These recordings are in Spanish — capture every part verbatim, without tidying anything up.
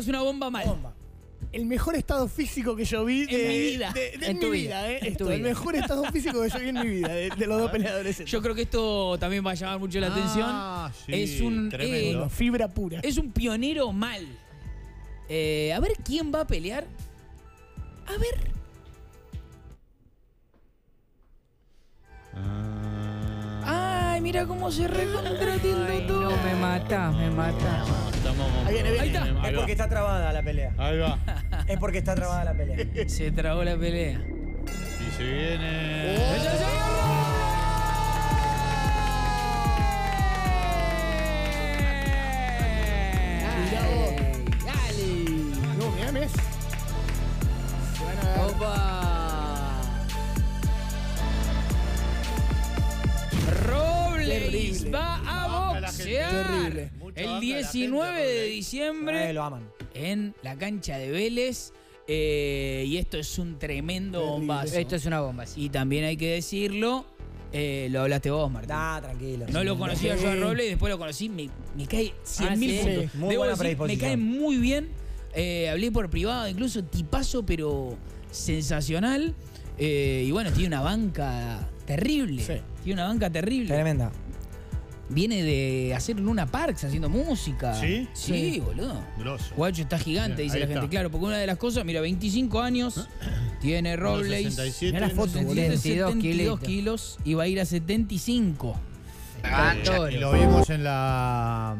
esto es una bomba mal. Bomba. El mejor estado físico que yo vi de, en mi vida. De, de, de en mi tu vida, vida eh. Esto, tu el vida. Mejor estado físico que yo vi en mi vida, de, de los dos peleadores. Yo creo que esto también va a llamar mucho la ah, atención. Sí, es un tremendo. Eh, fibra pura. Es un pionero mal. Eh, a ver quién va a pelear. A ver. Ah. Ay, mira cómo se recontra tildo todo. No, me mata, me mata. Ahí viene, viene. Ahí está. Es porque está trabada la pelea. Ahí va. Es porque está trabada la pelea. Se trabó la pelea. Y se viene. ¡Oh! ¡Ella llegó! ¡Dale! No me ames. Se van a dar. ¡Opa! Robles va a boxear. El diecinueve de diciembre eh, lo aman. En la cancha de Vélez. Eh, y esto es un tremendo bombazo. Esto es una bomba. Sí. Y también hay que decirlo, eh, lo hablaste vos, Martín. Ah, tranquilo. No sí, lo conocía sí. yo a Robles, después lo conocí, me, me cae cien mil ah, sí. puntos. Sí. Muy Debo buena decir, me cae muy bien. Eh, hablé por privado, incluso tipazo, pero sensacional. Eh, y bueno, tiene una banca terrible. Sí. Tiene una banca terrible. Tremenda. Viene de hacer Luna Parks haciendo música. ¿Sí? Sí, sí. Boludo. Grosso. Guacho está gigante, bien, dice la está. gente. Claro, porque una de las cosas, mira, veinticinco años tiene Robles. sesenta y siete, mira la foto, setenta y dos kilos y va a ir a setenta y cinco. Y lo vimos en la...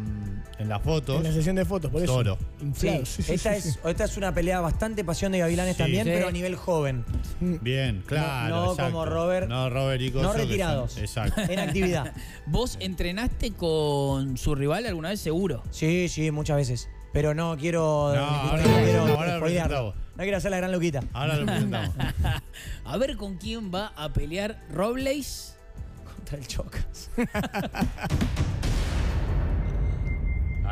En las fotos. En la sesión de fotos, por eso. Toro. Sí. Sí, sí, esta, sí, es, sí. esta es una pelea bastante pasión de Gavilanes sí. también, sí. pero a nivel joven. Bien, claro. No, no como Robert. No, Robert y Coque. No retirados. Son, exacto. En actividad. ¿Vos entrenaste con su rival alguna vez seguro? Sí, sí, muchas veces. Pero no quiero... No, ahora, quiero, no, ahora lo no quiero hacer la gran Luquita. Ahora lo presentamos. A ver con quién va a pelear Robles contra el Chocas.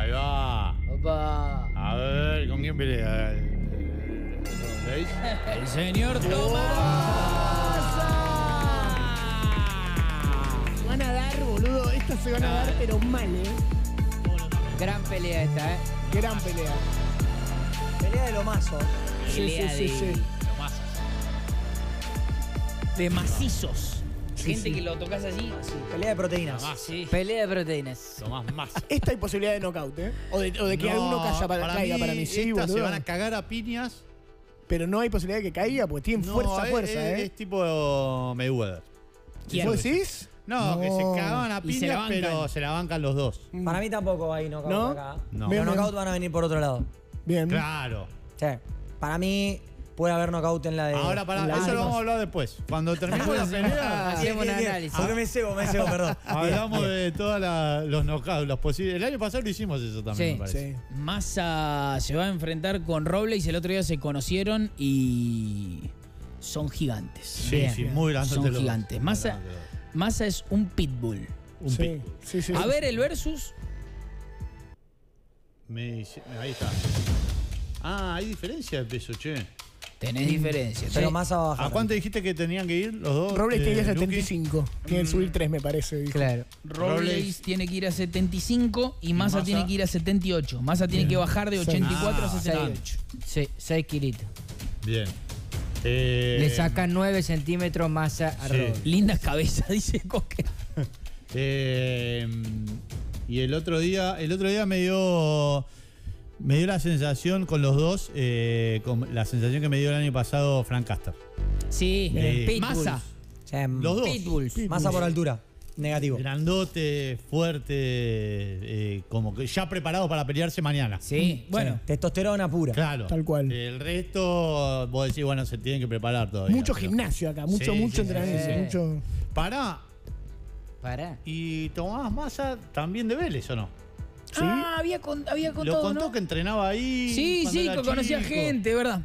Ahí va. Opa. A ver, ¿con quién pelea? El señor Tomás. Van a dar, boludo. Estas se van a dar, pero mal, ¿eh? Gran pelea esta, ¿eh? Gran pelea. Pelea de lomazo. Pelea sí, sí, sí, de sí. lomazos. De macizos. Gente sí, sí. que lo tocas allí. Ah, sí. Pelea de proteínas. Tomás, sí. Pelea de proteínas. Tomás Mazza. Esta hay posibilidad de knockout, ¿eh? O de, o de que no, alguno caiga para, para mí. Para mí. Sí, esta se van a cagar a piñas. Pero no hay posibilidad de que caiga, porque tienen no, fuerza, es, fuerza, es, ¿eh? Es tipo Mayweather. ¿Quién? ¿Vos decís? No, no, que se cagaban a piñas, se pero se la bancan los dos. Para mí tampoco hay knockout ¿No? acá. No. Los knockouts van a venir por otro lado. Bien. Claro. Sí. Para mí... Puede haber knockout en la de... Ahora, para eso ánimos. Lo vamos a hablar después. Cuando terminemos la pelea... Hacemos un análisis. Porque me cebo, me cebo, perdón. Hablamos de todos los knockouts, los posibles... El año pasado lo hicimos eso también, sí, me parece. Sí. Mazza se va a enfrentar con Robles. El otro día se conocieron y... Son gigantes. Sí, Bien. sí, muy grandes. Son los, gigantes. Mazza, Mazza es un pitbull. Un sí, pitbull. Sí, sí, a sí. ver, el versus... Me, ahí está. Ah, hay diferencia de peso, che. Tenés diferencia. Pero sí. más abajo. ¿A cuánto dijiste que tenían que ir los dos? Robles eh, tenía setenta y cinco. Tienen que subir tres, me parece. Dijo. Claro. Robles, Robles tiene que ir a setenta y cinco y Mazza, Mazza tiene que ir a setenta y ocho. Mazza Bien. tiene que bajar de ochenta y cuatro ah, a sesenta y ocho. Sí, seis kilitos. Bien. Eh, Le sacan nueve centímetros Mazza a sí. Robles. Lindas cabezas, dice Coque. eh, y el otro día, el otro día me dio... Me dio la sensación con los dos, eh, con la sensación que me dio el año pasado Frank Kaster. Sí, eh, Mazza. Los dos. Pitbulls. Pitbulls. Mazza por altura. Negativo. Grandote, fuerte, eh, como que ya preparado para pelearse mañana. Sí, bueno. Sí. Testosterona pura. Claro. Tal cual. El resto, vos decís, bueno, se tienen que preparar todavía. Mucho pero... gimnasio acá, mucho, sí, mucho sí, entrenamiento. Sí, sí. Mucho... Pará. Pará. Y Tomás Mazza también de Vélez, ¿o no? ¿Sí? Ah, había, con, había contado, Lo contó ¿no? que entrenaba ahí. Sí, sí, que conocía gente, ¿verdad?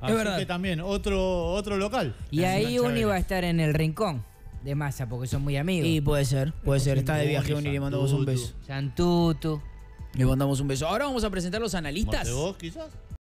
Así es verdad. Que también, otro, otro local. Y ahí Uni va a estar en el rincón de Mazza, porque son muy amigos. Y puede ser, puede ser. Está de viaje Uni, le mandamos un beso. Santutu. Le mandamos un beso. Ahora vamos a presentar los analistas. ¿Vos, quizás?